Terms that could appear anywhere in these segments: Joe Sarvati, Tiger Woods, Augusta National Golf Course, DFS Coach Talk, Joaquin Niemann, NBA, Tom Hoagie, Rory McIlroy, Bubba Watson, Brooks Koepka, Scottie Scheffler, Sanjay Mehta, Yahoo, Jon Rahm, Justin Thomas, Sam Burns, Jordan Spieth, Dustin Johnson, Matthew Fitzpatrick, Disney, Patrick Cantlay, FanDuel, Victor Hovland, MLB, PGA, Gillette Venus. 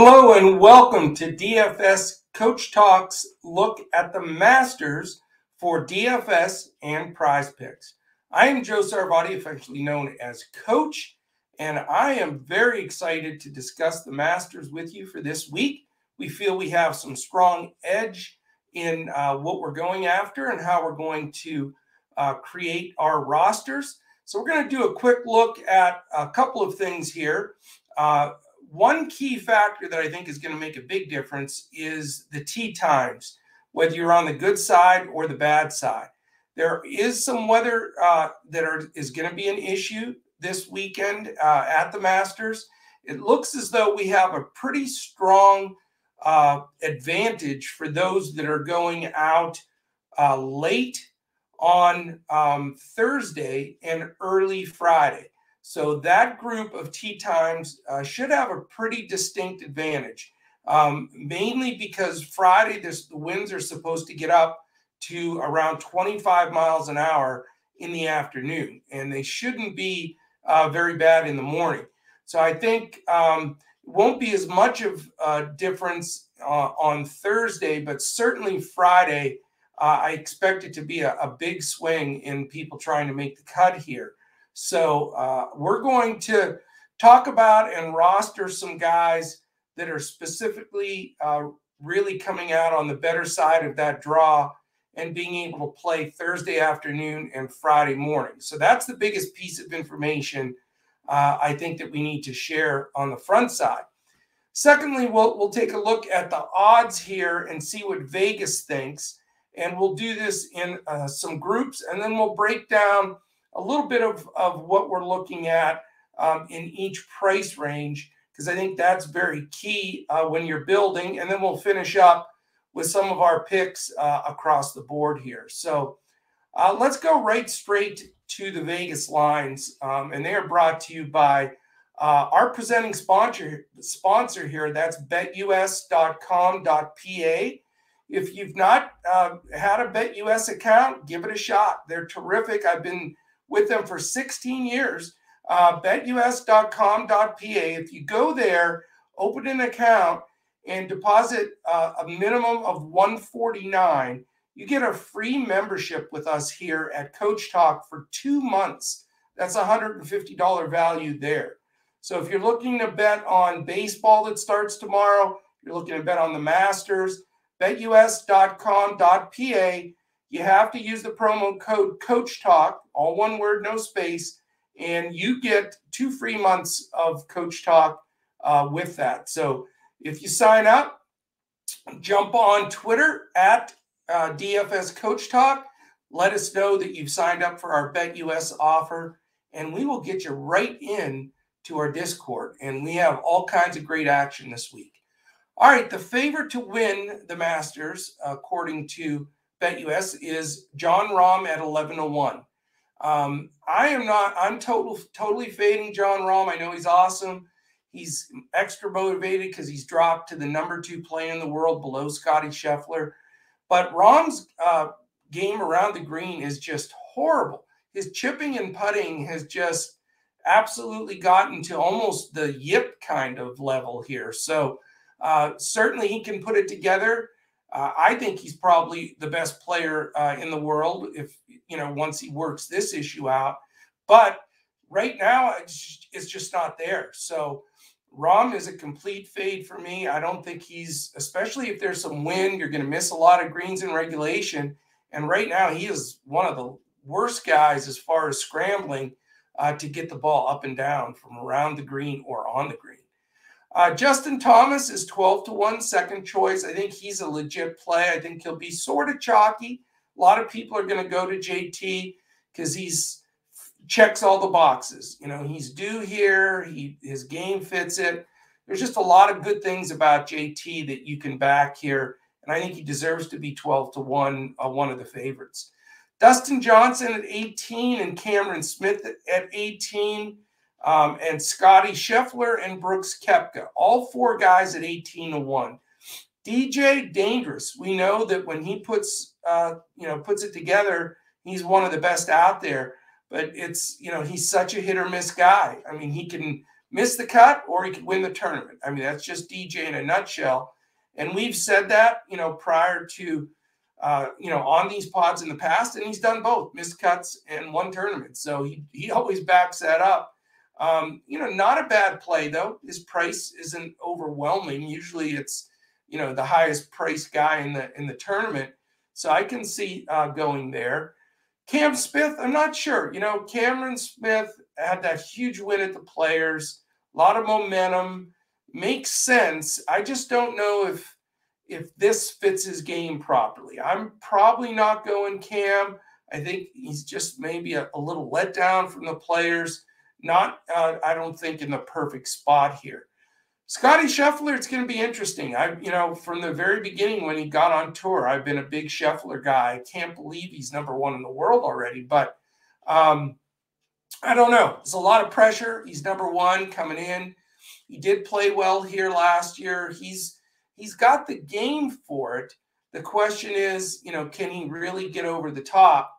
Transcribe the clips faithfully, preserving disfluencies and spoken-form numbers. Hello and welcome to D F S Coach Talk's look at the Masters for D F S and Prize Picks. I am Joe Sarvati, affectionately known as Coach, and I am very excited to discuss the Masters with you for this week. We feel we have some strong edge in uh, what we're going after and how we're going to uh, create our rosters. So we're going to do a quick look at a couple of things here. Uh, One key factor that I think is going to make a big difference is the tee times, whether you're on the good side or the bad side. There is some weather uh, that are, is going to be an issue this weekend uh, at the Masters. It looks as though we have a pretty strong uh, advantage for those that are going out uh, late on um, Thursday and early Friday. So that group of tee times uh, should have a pretty distinct advantage, um, mainly because Friday this, the winds are supposed to get up to around twenty-five miles an hour in the afternoon, and they shouldn't be uh, very bad in the morning. So I think um, it won't be as much of a difference uh, on Thursday, but certainly Friday, uh, I expect it to be a, a big swing in people trying to make the cut here. So uh, we're going to talk about and roster some guys that are specifically uh, really coming out on the better side of that draw and being able to play Thursday afternoon and Friday morning. So that's the biggest piece of information uh, I think that we need to share on the front side. Secondly, we'll, we'll take a look at the odds here and see what Vegas thinks. And we'll do this in uh, some groups, and then we'll break down a little bit of, of what we're looking at um, in each price range, because I think that's very key uh, when you're building. And then we'll finish up with some of our picks uh, across the board here. So uh, let's go right straight to the Vegas lines. Um, and they are brought to you by uh, our presenting sponsor, sponsor here. That's bet U S dot com dot P A. If you've not uh, had a BetUS account, give it a shot. They're terrific. I've been with them for sixteen years, uh, bet U S dot com dot P A. If you go there, open an account, and deposit uh, a minimum of one forty-nine, you get a free membership with us here at Coach Talk for two months. That's one hundred fifty dollars value there. So if you're looking to bet on baseball that starts tomorrow, you're looking to bet on the Masters, bet U S dot com dot P A. You have to use the promo code Coach Talk, all one word, no space, and you get two free months of Coach Talk uh, with that. So if you sign up, jump on Twitter at uh, D F S Coach Talk. Let us know that you've signed up for our BetUS offer, and we will get you right in to our Discord. And we have all kinds of great action this week. All right, the favorite to win the Masters, according to BetUS, is Jon Rahm at eleven to one. Um, I am not, I'm total, totally fading Jon Rahm. I know he's awesome. He's extra motivated because he's dropped to the number two player in the world below Scottie Scheffler. But Rahm's uh, game around the green is just horrible. His chipping and putting has just absolutely gotten to almost the yip kind of level here. So uh, certainly he can put it together. Uh, I think he's probably the best player uh, in the world if, you know, once he works this issue out. But right now, it's, it's just not there. So Rahm is a complete fade for me. I don't think he's, especially if there's some wind, you're going to miss a lot of greens in regulation. And right now, he is one of the worst guys as far as scrambling uh, to get the ball up and down from around the green or on the green. Uh, Justin Thomas is twelve to one, second choice. I think he's a legit play. I think he'll be sort of chalky. A lot of people are going to go to J T because he's checks all the boxes. You know, he's due here. He, his game fits it. There's just a lot of good things about J T that you can back here. And I think he deserves to be twelve to one, uh, one of the favorites. Dustin Johnson at eighteen and Cameron Smith at eighteen. Um, and Scottie Scheffler and Brooks Koepka, all four guys at eighteen to one. D J, dangerous. We know that when he puts, uh, you know, puts it together, he's one of the best out there. But it's, you know, he's such a hit or miss guy. I mean, he can miss the cut, or he could win the tournament. I mean, that's just D J in a nutshell. And we've said that, you know, prior to, uh, you know, on these pods in the past, and he's done both, missed cuts and won tournaments. So he, he always backs that up. Um, you know, not a bad play, though. His price isn't overwhelming. Usually it's, you know, the highest priced guy in the in the tournament. So I can see uh, going there. Cam Smith, I'm not sure. You know, Cameron Smith had that huge win at the Players, a lot of momentum. Makes sense. I just don't know if if this fits his game properly. I'm probably not going Cam. I think he's just maybe a, a little let down from the Players. Not, uh, I don't think, in the perfect spot here. Scottie Scheffler, it's going to be interesting. I, you know, from the very beginning when he got on tour, I've been a big Scheffler guy. I can't believe he's number one in the world already, but um, I don't know. There's a lot of pressure. He's number one coming in. He did play well here last year. He's he's got the game for it. The question is, you know, can he really get over the top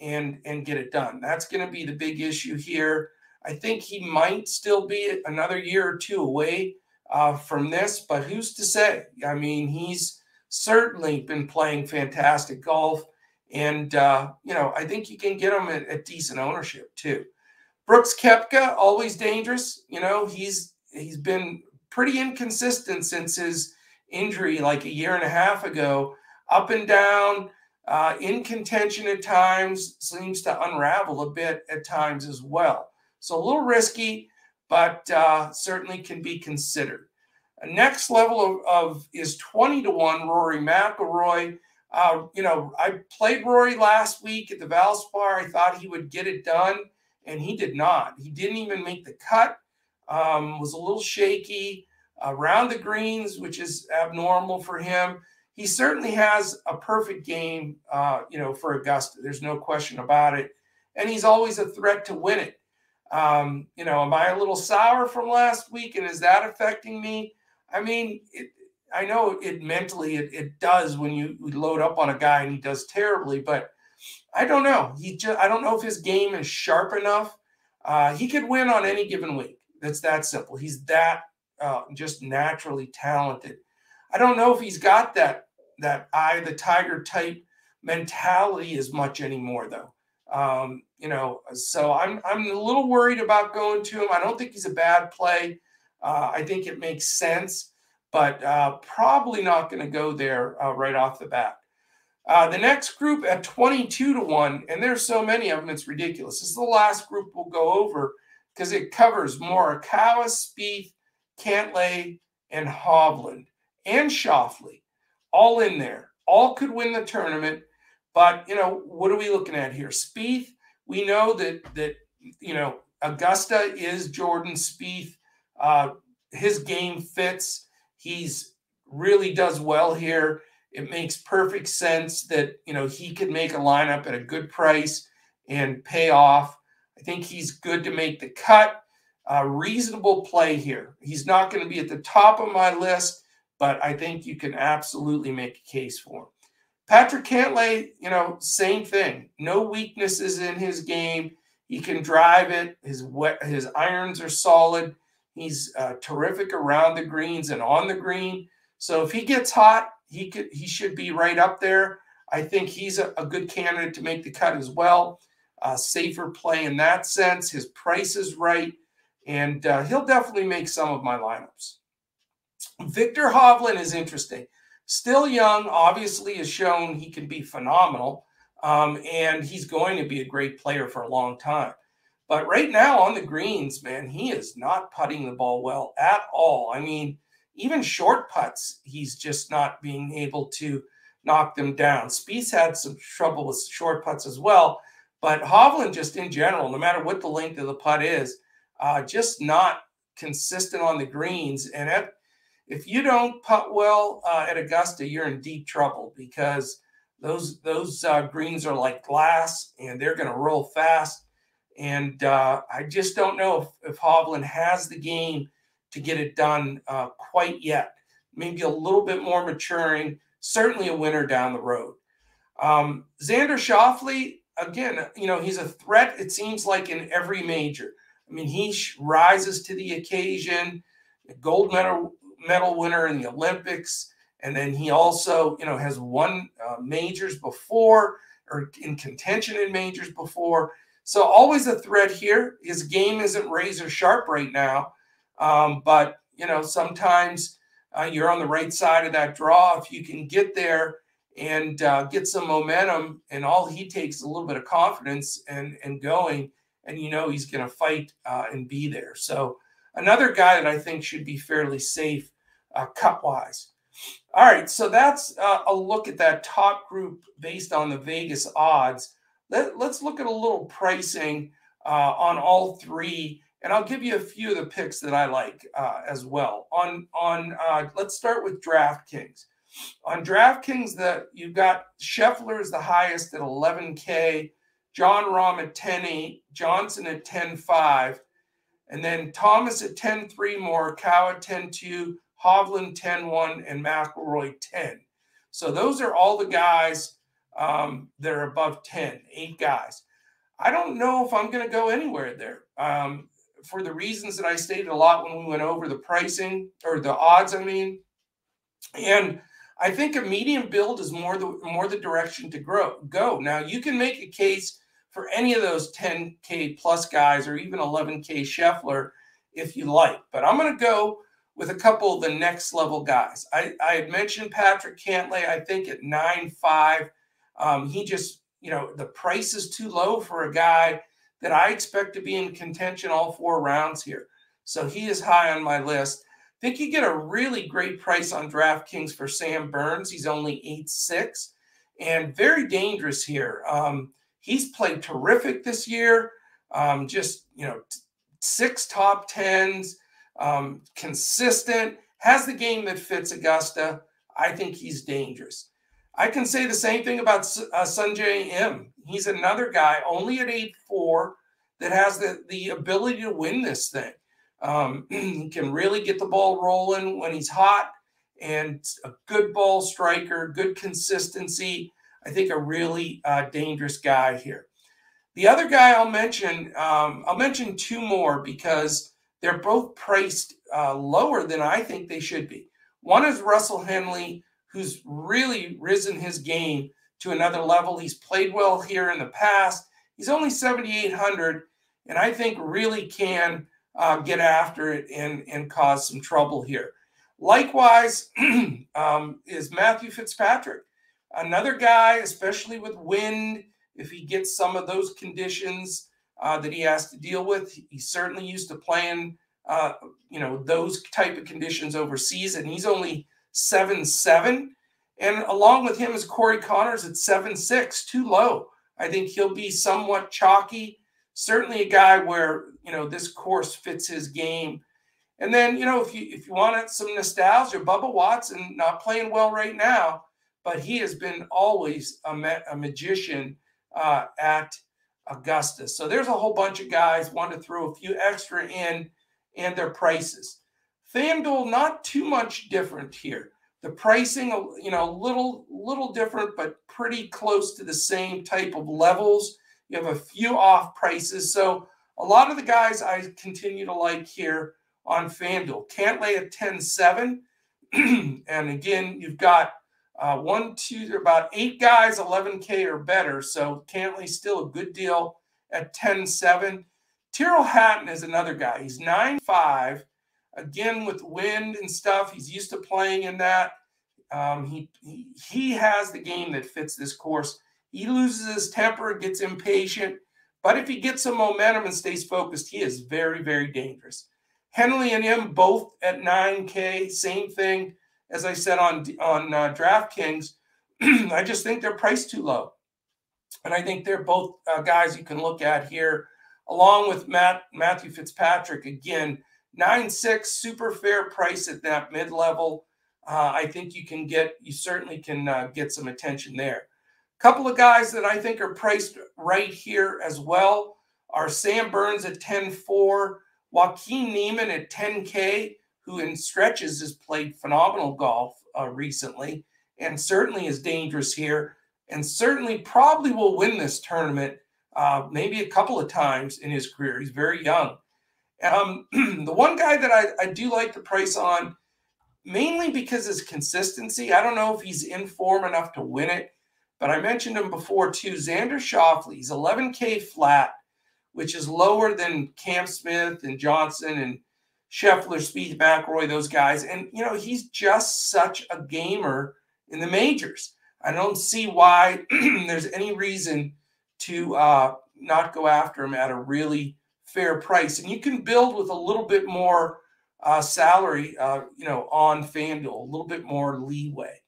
and and get it done? That's going to be the big issue here. I think he might still be another year or two away uh, from this, but who's to say? I mean, he's certainly been playing fantastic golf, and, uh, you know, I think you can get him at, at decent ownership too. Brooks Koepka, always dangerous. You know, he's he's been pretty inconsistent since his injury like a year and a half ago, up and down, uh, in contention at times, seems to unravel a bit at times as well. So a little risky, but uh, certainly can be considered. Next level of, of is twenty to one Rory McIlroy. Uh, you know, I played Rory last week at the Valspar. I thought he would get it done, and he did not. He didn't even make the cut. Um, was a little shaky around the greens, which is abnormal for him. He certainly has a perfect game, uh, you know, for Augusta. There's no question about it, and he's always a threat to win it. Um, you know, am I a little sour from last week, and is that affecting me? I mean, it, I know it mentally, it, it does when you load up on a guy and he does terribly, but I don't know. He just, I don't know if his game is sharp enough. Uh, he could win on any given week. That's that simple. He's that, uh, just naturally talented. I don't know if he's got that, that eye, the tiger type mentality as much anymore though. Um, you know, so I'm, I'm a little worried about going to him. I don't think he's a bad play. Uh, I think it makes sense, but uh, probably not going to go there uh, right off the bat. Uh, the next group at twenty-two to one, and there's so many of them, it's ridiculous. This is the last group we'll go over because it covers Morikawa, Spieth, Cantlay, and Hovland, and Schauffele, all in there. All could win the tournament. But, you know, what are we looking at here? Spieth, we know that, that you know, Augusta is Jordan Spieth. Uh, his game fits. He's really does well here. It makes perfect sense that, you know, he could make a lineup at a good price and pay off. I think he's good to make the cut. Uh, reasonable play here. He's not going to be at the top of my list, but I think you can absolutely make a case for him. Patrick Cantlay, you know, same thing. No weaknesses in his game. He can drive it. His wet, his irons are solid. He's uh, terrific around the greens and on the green. So if he gets hot, he could he should be right up there. I think he's a, a good candidate to make the cut as well. Uh, safer play in that sense. His price is right, and uh, he'll definitely make some of my lineups. Victor Hovland is interesting. Still young, obviously has shown he can be phenomenal, um, and he's going to be a great player for a long time. But right now on the greens, man, he is not putting the ball well at all. I mean, even short putts, he's just not being able to knock them down. Spieth had some trouble with short putts as well, but Hovland just in general, no matter what the length of the putt is, uh, just not consistent on the greens. And at If you don't putt well uh, at Augusta, you're in deep trouble because those those uh, greens are like glass, and they're going to roll fast. And uh, I just don't know if, if Hovland has the game to get it done uh, quite yet. Maybe a little bit more maturing, certainly a winner down the road. Um, Xander Schauffele, again, you know, he's a threat, it seems like, in every major. I mean, he rises to the occasion, a gold medal, medal winner in the Olympics. And then he also, you know, has won uh, majors before, or in contention in majors before. So always a threat here. His game isn't razor sharp right now. Um, but, you know, sometimes uh, you're on the right side of that draw. If you can get there and uh, get some momentum, and all he takes is a little bit of confidence and, and going, and you know he's going to fight uh, and be there. So another guy that I think should be fairly safe uh, cut-wise. All right, so that's uh, a look at that top group based on the Vegas odds. Let, let's look at a little pricing uh, on all three, and I'll give you a few of the picks that I like uh, as well. On, on uh, let's start with DraftKings. On DraftKings, the, you've got Scheffler is the highest at eleven K, Jon Rahm at ten eight, Johnson at ten five, and then Thomas at ten three, Morikawa ten two, Hovland ten one, and McIlroy ten. So those are all the guys um, that are above ten, eight guys. I don't know if I'm going to go anywhere there um, for the reasons that I stated a lot when we went over the pricing, or the odds, I mean. And I think a medium build is more the, more the direction to grow, go. Now, you can make a case for any of those ten K plus guys, or even eleven K Scheffler if you like. But I'm going to go with a couple of the next level guys. I, I had mentioned Patrick Cantlay, I think at nine five. Um, he just, you know, the price is too low for a guy that I expect to be in contention all four rounds here. So he is high on my list. I think you get a really great price on DraftKings for Sam Burns. He's only eight six and very dangerous here. Um, he's played terrific this year. Um, just, you know, six top tens. Um, consistent, has the game that fits Augusta. I think he's dangerous. I can say the same thing about uh, Sanjay M. He's another guy only at eight four that has the, the ability to win this thing. Um, he can really get the ball rolling when he's hot, and a good ball striker, good consistency. I think a really uh, dangerous guy here. The other guy I'll mention, um, I'll mention two more because they're both priced uh, lower than I think they should be. One is Russell Henley, who's really risen his game to another level. He's played well here in the past. He's only seventy-eight hundred, and I think really can uh, get after it and, and cause some trouble here. Likewise um, is Matthew Fitzpatrick. Another guy, especially with wind, if he gets some of those conditions Uh, that he has to deal with. He's certainly used to playing, uh, you know, those type of conditions overseas, and he's only seven seven. And along with him is Corey Conners at seven six, too low. I think he'll be somewhat chalky. Certainly a guy where, you know, this course fits his game. And then, you know, if you if you want some nostalgia, Bubba Watson, not playing well right now, but he has been always a, ma a magician uh, at Augusta. So there's a whole bunch of guys. Wanted to throw a few extra in, and their prices. FanDuel, not too much different here. The pricing, you know, a little, little different, but pretty close to the same type of levels. You have a few off prices. So a lot of the guys I continue to like here on FanDuel. Cantlay at ten seven. And again, you've got Uh, one, two, about eight guys, eleven K or better. So Cantlay still a good deal at ten seven. Tyrrell Hatton is another guy. He's nine five. Again, with wind and stuff, he's used to playing in that. Um, he, he, he has the game that fits this course. He loses his temper, gets impatient. But if he gets some momentum and stays focused, he is very, very dangerous. Henley and him both at nine K, same thing. As I said on, on uh, DraftKings, I just think they're priced too low. And I think they're both uh, guys you can look at here, along with Matt, Matthew Fitzpatrick. Again, nine six, super fair price at that mid-level. Uh, I think you can get, you certainly can uh, get some attention there. A couple of guys that I think are priced right here as well are Sam Burns at ten four, Joaquin Niemann at ten K, who in stretches has played phenomenal golf uh, recently, and certainly is dangerous here, and certainly probably will win this tournament uh, maybe a couple of times in his career. He's very young. Um, the one guy that I, I do like the price on, mainly because his consistency. I don't know if he's in form enough to win it, but I mentioned him before too. Xander Schauffele, he's eleven K flat, which is lower than Cam Smith and Johnson and Scheffler, Spieth, McIlroy, those guys. And, you know, he's just such a gamer in the majors. I don't see why there's any reason to uh, not go after him at a really fair price. And you can build with a little bit more uh, salary, uh, you know, on FanDuel, a little bit more leeway.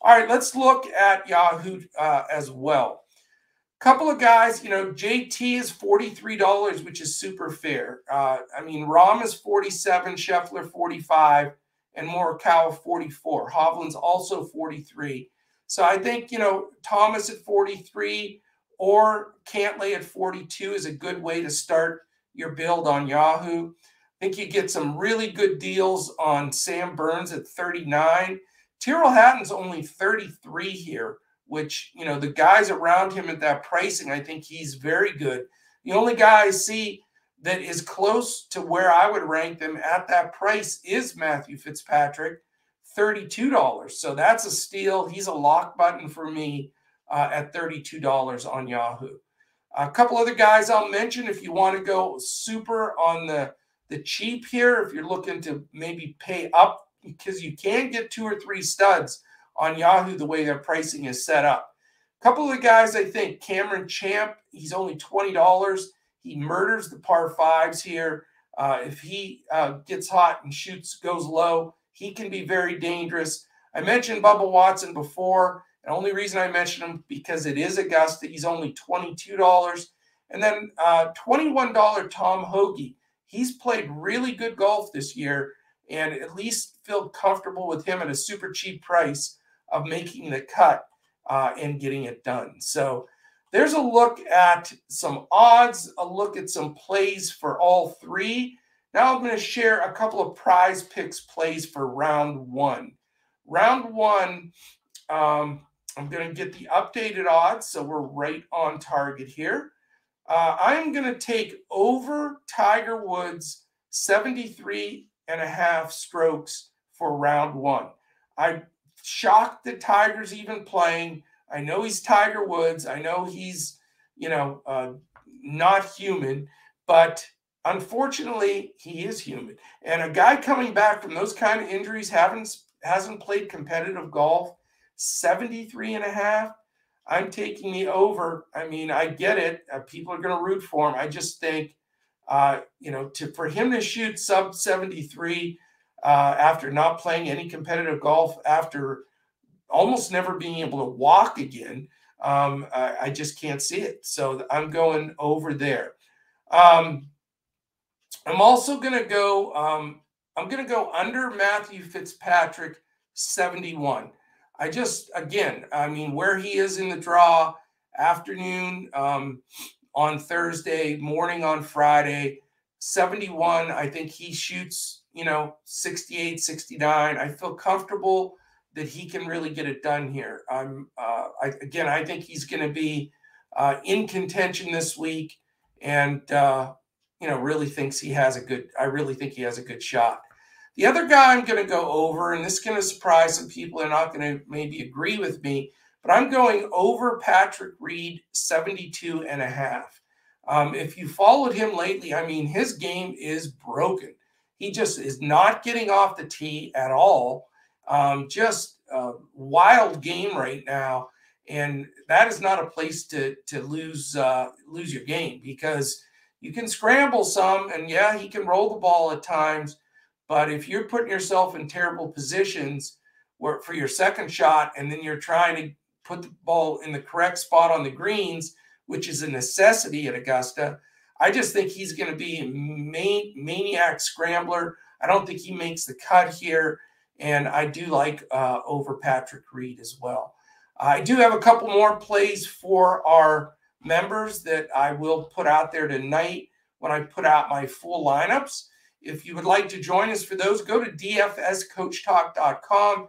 All right, let's look at Yahoo uh, as well. Couple of guys, you know, J T is forty-three dollars, which is super fair. Uh, I mean, Rahm is forty-seven, Scheffler forty-five, and Morikawa forty-four. Hovland's also forty-three. So I think, you know, Thomas at forty-three or Cantlay at forty-two is a good way to start your build on Yahoo. I think you get some really good deals on Sam Burns at thirty-nine. Tyrrell Hatton's only thirty-three here, which, you know, the guys around him at that pricing, I think he's very good. The only guy I see that is close to where I would rank them at that price is Matthew Fitzpatrick, thirty-two dollars. So that's a steal. He's a lock button for me uh, at thirty-two dollars on Yahoo. A couple other guys I'll mention if you want to go super on the, the cheap here, if you're looking to maybe pay up, because you can get two or three studs on Yahoo, the way their pricing is set up. A couple of the guys, I think, Cameron Champ, he's only twenty dollars. He murders the par fives here. Uh, if he uh, gets hot and shoots, goes low, he can be very dangerous. I mentioned Bubba Watson before. The only reason I mentioned him because it is Augusta. He's only twenty-two dollars. And then uh, twenty-one dollars Tom Hoagie. He's played really good golf this year and at least feel comfortable with him at a super cheap price of making the cut uh, and getting it done. So there's a look at some odds, a look at some plays for all three. Now I'm going to share a couple of Prize Picks plays for round one. Round one, um, I'm going to get the updated odds, so we're right on target here. Uh, I'm going to take over Tiger Woods, seventy-three and a half strokes for round one. I shocked that Tiger's even playing. I know he's Tiger Woods. I know he's, you know, uh, not human, but unfortunately he is human. And a guy coming back from those kind of injuries haven't, hasn't played competitive golf, seventy-three and a half. I'm taking the over. I mean, I get it. Uh, people are going to root for him. I just think, uh, you know, to, for him to shoot sub seventy-three, Uh, after not playing any competitive golf, after almost never being able to walk again, um, I, I just can't see it. So I'm going over there. Um, I'm also going to go, um, I'm going to go under Matthew Fitzpatrick, seventy-one. I just, again, I mean, where he is in the draw afternoon um, on Thursday, morning on Friday, seventy-one, I think he shoots, you know, sixty-eight, sixty-nine. I feel comfortable that he can really get it done here. I'm, uh, I, again, I think he's going to be uh, in contention this week and, uh, you know, really thinks he has a good, I really think he has a good shot. The other guy I'm going to go over, and this is going to surprise some people. They're not going to maybe agree with me, but I'm going over Patrick Reed, seventy-two and a half. Um, if you followed him lately, I mean, his game is broken. He just is not getting off the tee at all. Um, just a wild game right now. And that is not a place to, to lose, uh, lose your game, because you can scramble some and yeah, he can roll the ball at times, but if you're putting yourself in terrible positions where, for your second shot, and then you're trying to put the ball in the correct spot on the greens, which is a necessity at Augusta, I just think he's going to be a maniac scrambler. I don't think he makes the cut here, and I do like uh, over Patrick Reed as well. I do have a couple more plays for our members that I will put out there tonight when I put out my full lineups. If you would like to join us for those, go to D F S coach talk dot com.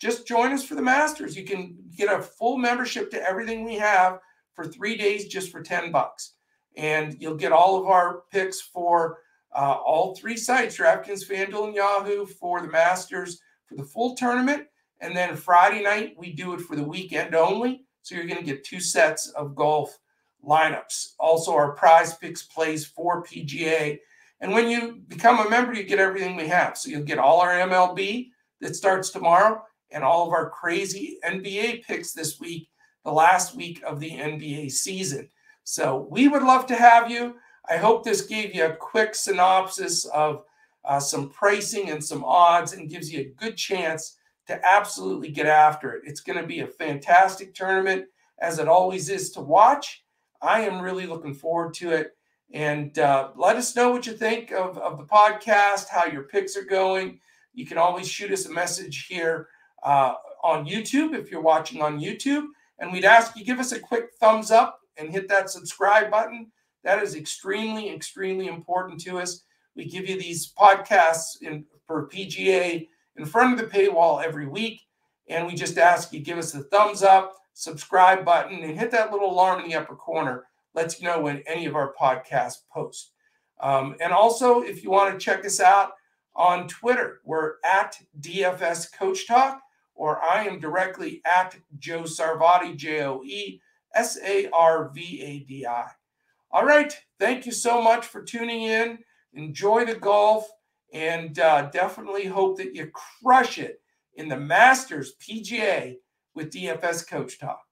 Just join us for the Masters. You can get a full membership to everything we have for three days just for ten bucks. And you'll get all of our picks for Uh, all three sites, DraftKings, FanDuel, and Yahoo for the Masters for the full tournament. And then Friday night, we do it for the weekend only. So you're going to get two sets of golf lineups. Also, our Prize Picks plays for P G A. And when you become a member, you get everything we have. So you'll get all our M L B that starts tomorrow and all of our crazy N B A picks this week, the last week of the N B A season. So we would love to have you. I hope this gave you a quick synopsis of uh, some pricing and some odds and gives you a good chance to absolutely get after it. It's going to be a fantastic tournament, as it always is to watch. I am really looking forward to it. And uh, let us know what you think of, of the podcast, how your picks are going. You can always shoot us a message here uh, on YouTube if you're watching on YouTube. And we'd ask you give us a quick thumbs up and hit that subscribe button. That is extremely, extremely important to us. We give you these podcasts in, for P G A in front of the paywall every week. And we just ask you give us the thumbs up, subscribe button, and hit that little alarm in the upper corner. Let's know when any of our podcasts post. Um, and also, if you want to check us out on Twitter, we're at D F S Coach Talk, or I am directly at Joe Sarvati, J O E S A R V A D I. All right. Thank you so much for tuning in. Enjoy the golf, and uh, definitely hope that you crush it in the Masters P G A with D F S Coach Talk.